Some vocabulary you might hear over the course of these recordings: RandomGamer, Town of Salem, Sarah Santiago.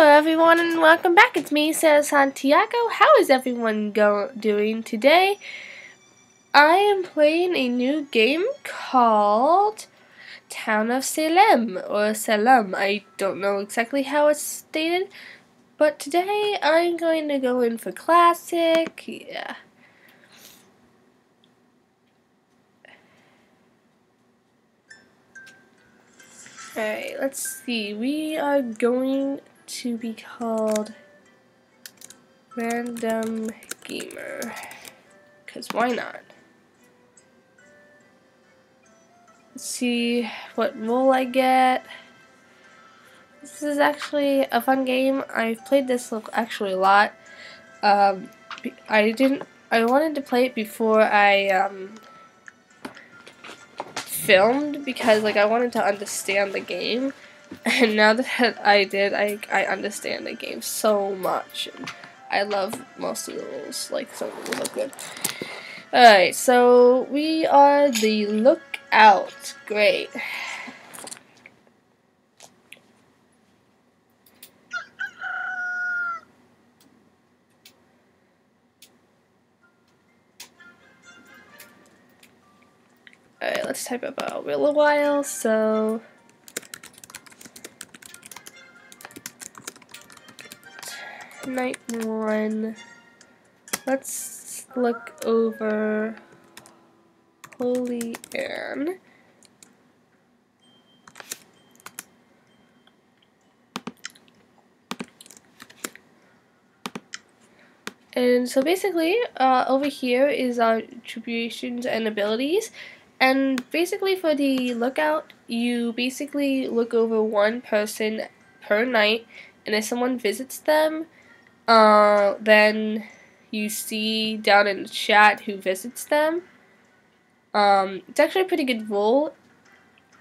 Hello everyone and welcome back. It's me, Sarah Santiago. How is everyone doing today? I am playing a new game called Town of Salem, or Salem. I don't know exactly how it's stated, but today I'm going to go in for Classic. Yeah. Alright, let's see. We are going to be called Random Gamer, because why not? Let's see what role I get. This is actually a fun game. I've played this actually a lot. I wanted to play it before I filmed, because like I wanted to understand the game, and now that I did, I understand the game so much, and I love most of the rules. Like, some of the rules are good. Alright, so we are the lookout. Great. Alright, let's type up our wheel a while, so night one. Let's look over Holy Anne. And so basically, over here is our attributions and abilities. And basically for the lookout, you basically look over one person per night, and if someone visits them, then you see down in the chat who visits them. It's actually a pretty good rule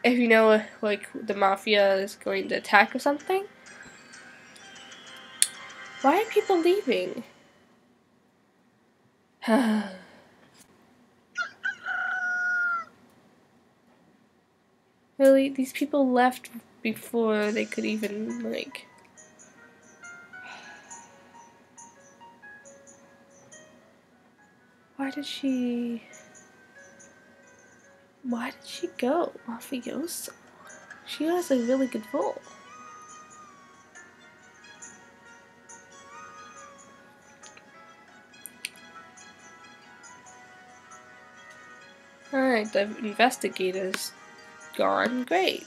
if you know, like, the mafia is going to attack or something. Why are people leaving? Really? These people left before they could even, like... Why did she go? Mafiosa. She has a really good role. Alright, the investigators... gone. Great.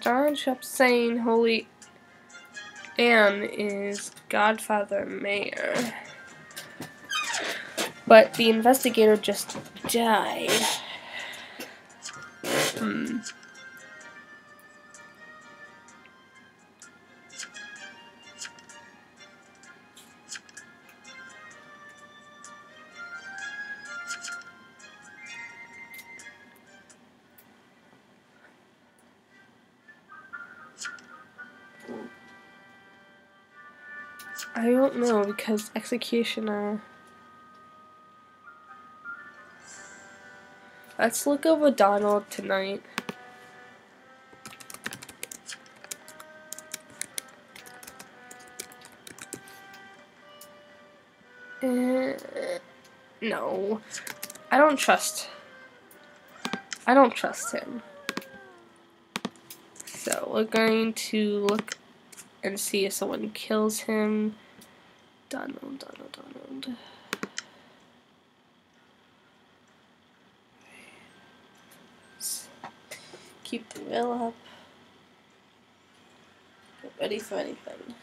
John kept saying Holy Anne is Godfather Mayor, but the investigator just died. I don't know, because executioner. Let's look over Donald tonight. No. I don't trust him. So we're going to look and see if someone kills him. Donald. Keep the wheel up. Get ready for anything.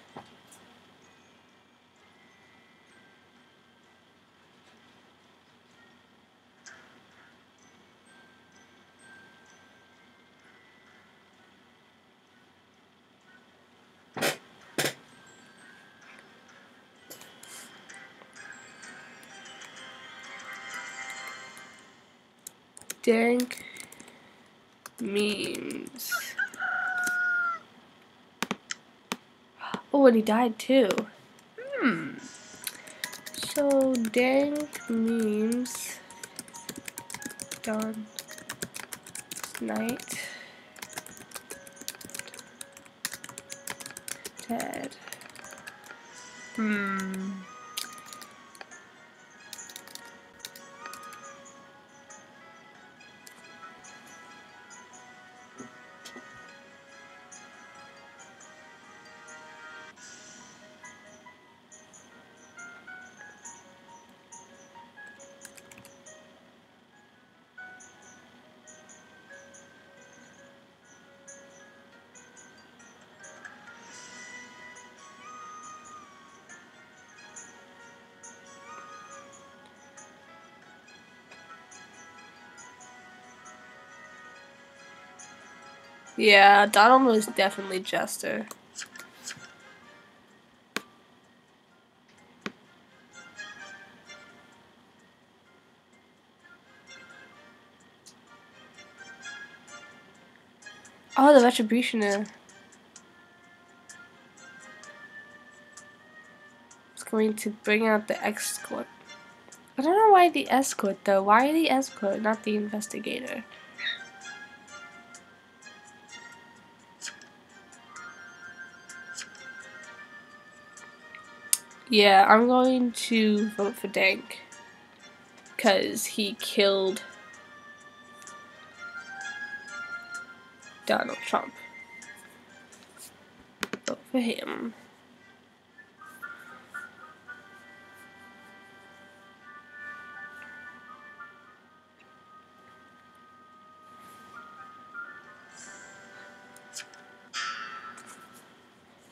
Dank memes. Oh, and he died too. So dank memes. Dawn. Night. Dead. Yeah, Donald was definitely Jester. Oh, the Retributioner. It's going to bring out the escort. I don't know why the escort though. Why the escort, not the investigator? Yeah, I'm going to vote for Dank, because he killed Donald Trump. Vote for him.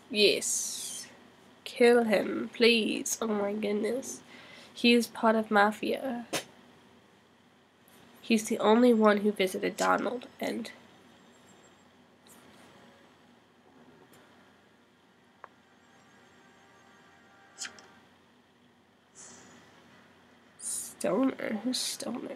Yes. Kill him, please. Oh my goodness. He is part of Mafia. He's the only one who visited Donald and... Stoner? Who's Stoner?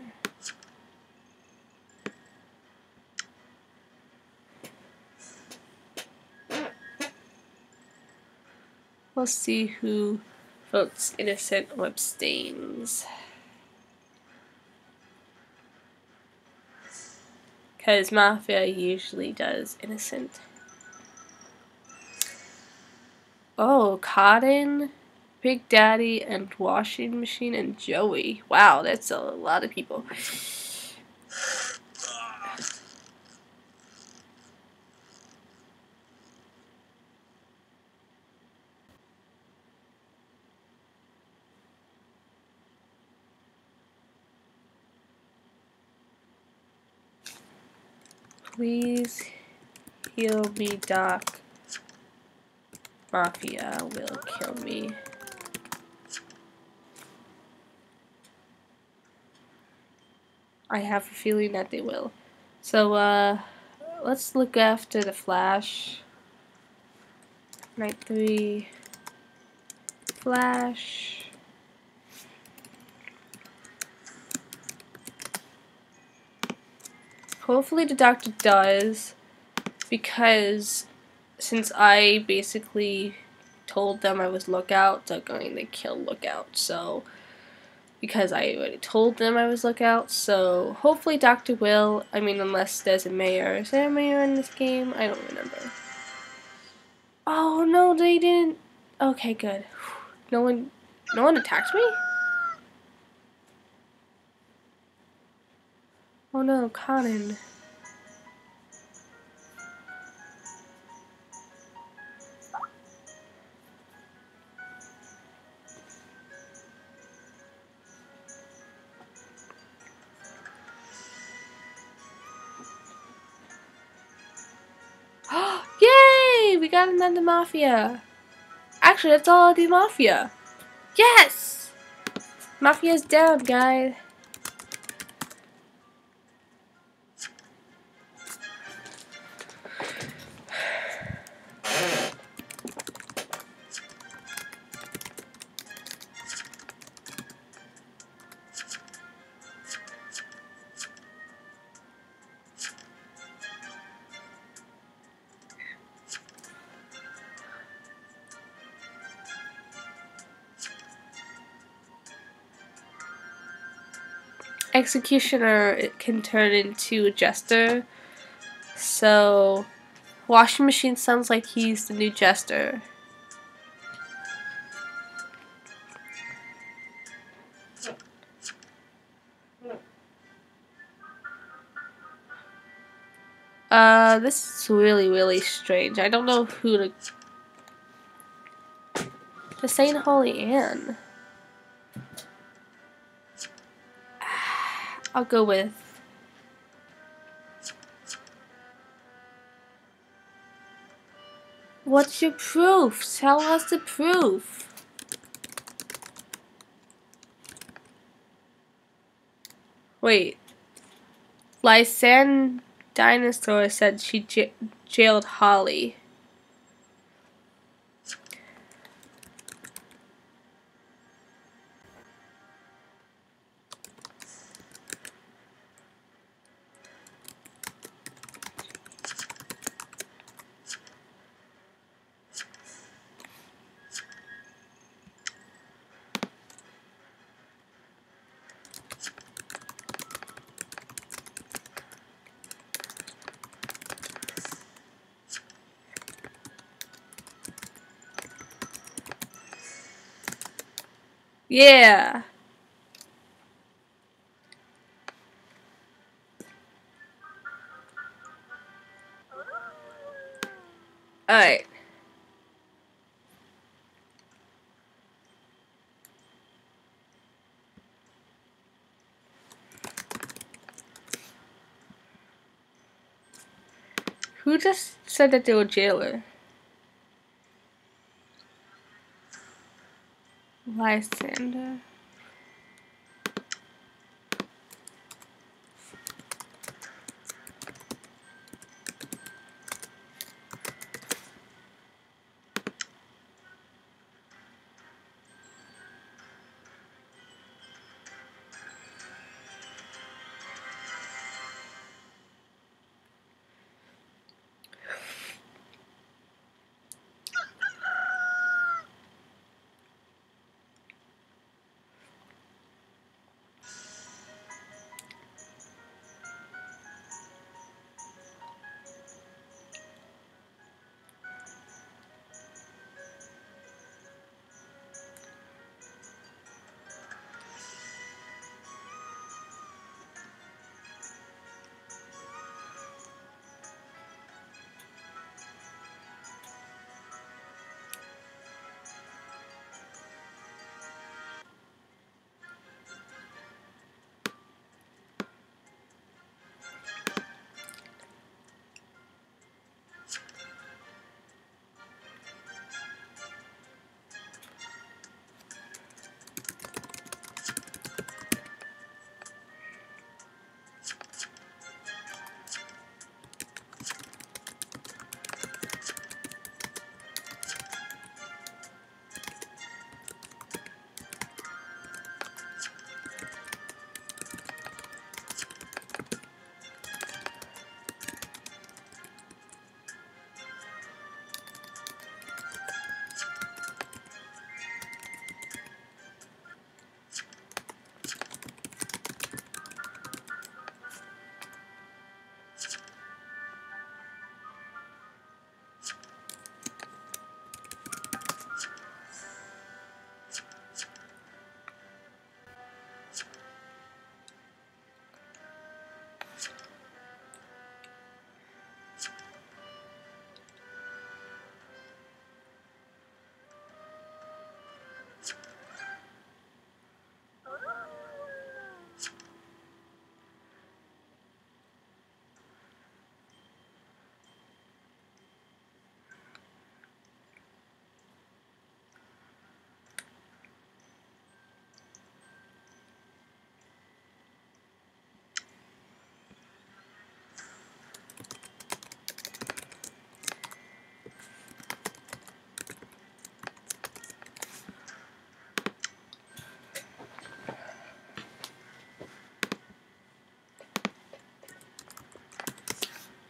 We'll see who votes innocent or abstains. Because Mafia usually does innocent. Oh, Cotton, Big Daddy, and Washing Machine, and Joey. Wow, that's a lot of people. Please heal me, Doc. Mafia will kill me. I have a feeling that they will. So, let's look after the Flash. Night 3. Flash. Hopefully the doctor does, because since I basically told them I was Lookout, they're going to kill Lookout, so, because I already told them I was Lookout, so hopefully doctor will, I mean unless there's a mayor. Is there a mayor in this game? I don't remember. Oh no, they didn't. Okay, good. No one attacked me? Oh no, Conan. Yay! We got another Mafia. Actually, that's all the Mafia. Yes! Mafia's down, guys. executioner can turn into a jester. So, washing machine sounds like he's the new jester. This is really strange. I don't know who to... The St. Holy Anne. I'll go with... What's your proof? Tell us the proof. Wait. Lysan Dinosaur said she jailed Holly. Yeah. Alright. Who just said that they were jailer? Lysander.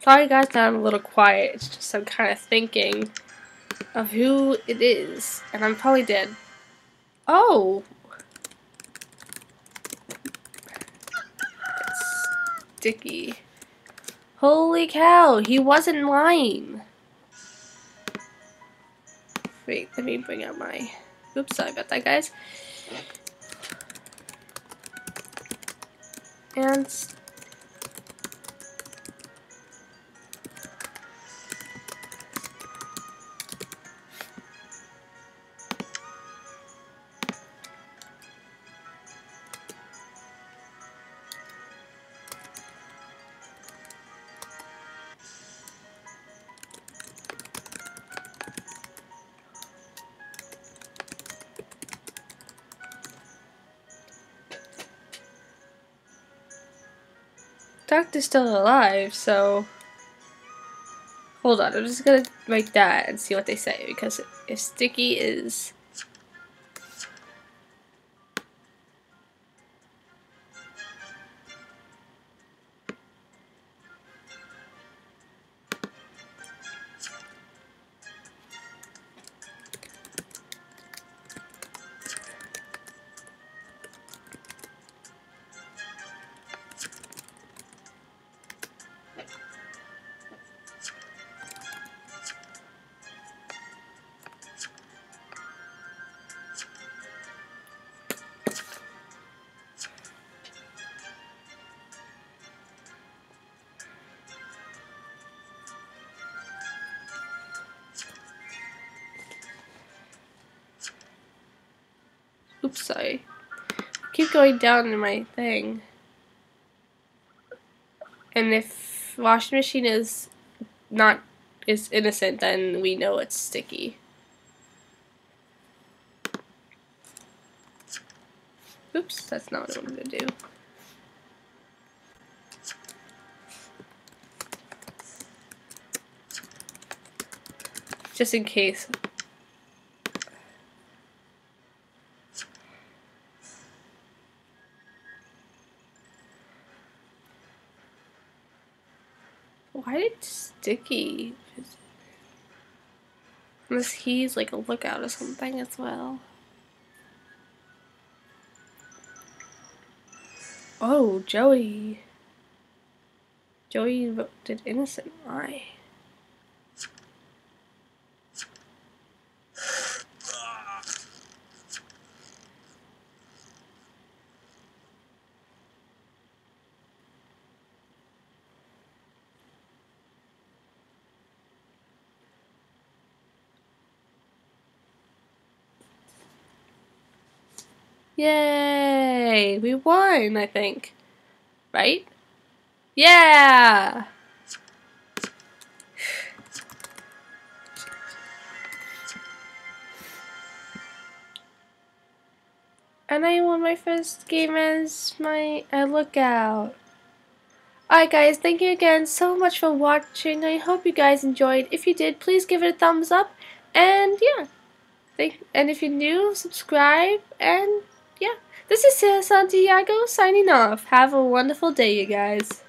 Sorry guys that I'm a little quiet, it's just I'm kind of thinking of who it is, and I'm probably dead. Oh! sticky. Holy cow, he wasn't lying. Wait, let me bring out my... Oops, sorry about that, guys. And... Doctor's still alive, so hold on, I'm just gonna write that and see what they say, because if sticky is oops, sorry. I keep going down to my thing. And if washing machine is innocent, then we know it's sticky. Oops, that's not what I wanted to do. Just in case. Why did sticky? Unless he's like a lookout or something as well. Oh, Joey. Joey voted innocent. Why? Yay! We won, I think. Right? Yeah! And I won my first game as my lookout. Alright guys, thank you again so much for watching. I hope you guys enjoyed. If you did, please give it a thumbs up. And yeah. And if you're new, subscribe and... yeah, this is Sarah Santiago signing off. Have a wonderful day, you guys.